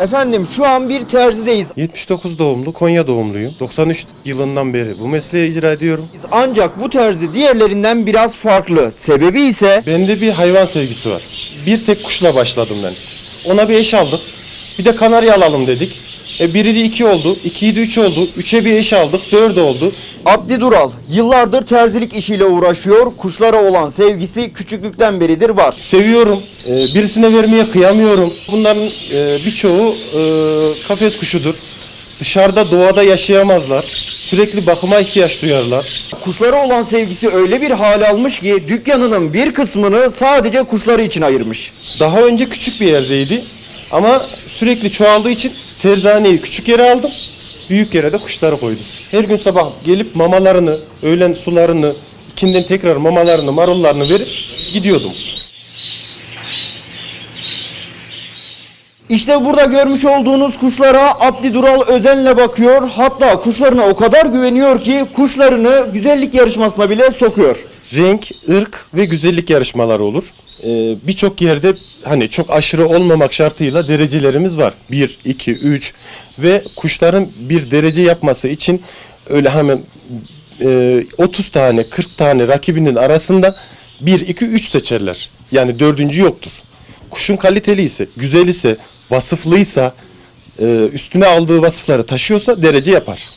Efendim şu an bir terzideyiz. 79 doğumlu, Konya doğumluyum. 93 yılından beri bu mesleği icra ediyorum. Ancak bu terzi diğerlerinden biraz farklı. Sebebi ise... Bende bir hayvan sevgisi var. Bir tek kuşla başladım ben. Ona bir eş aldık. Bir de kanarya alalım dedik. Biri de 2 oldu, 2'yi de 3 oldu, 3'e bir eş aldık, 4 oldu. Abdi Dural yıllardır terzilik işiyle uğraşıyor. Kuşlara olan sevgisi küçüklükten beridir var. Seviyorum, birisine vermeye kıyamıyorum. Bunların birçoğu kafes kuşudur. Dışarıda, doğada yaşayamazlar. Sürekli bakıma ihtiyaç duyarlar. Kuşlara olan sevgisi öyle bir hal almış ki dükkanının bir kısmını sadece kuşları için ayırmış. Daha önce küçük bir yerdeydi. Ama sürekli çoğaldığı için terzaneyi küçük yere aldım, büyük yere de kuşları koydum. Her gün sabah gelip mamalarını, öğlen sularını, ikinden tekrar mamalarını, marullarını verip gidiyordum. İşte burada görmüş olduğunuz kuşlara Abdi Dural özenle bakıyor. Hatta kuşlarına o kadar güveniyor ki kuşlarını güzellik yarışmasına bile sokuyor. Renk, ırk ve güzellik yarışmaları olur. Birçok yerde hani çok aşırı olmamak şartıyla derecelerimiz var. 1, 2, 3 ve kuşların bir derece yapması için öyle hemen 30 tane 40 tane rakibinin arasında 1, 2, 3 seçerler. Yani dördüncü yoktur. Kuşun kaliteli ise, güzel ise, vasıflıysa, üstüne aldığı vasıfları taşıyorsa derece yapar.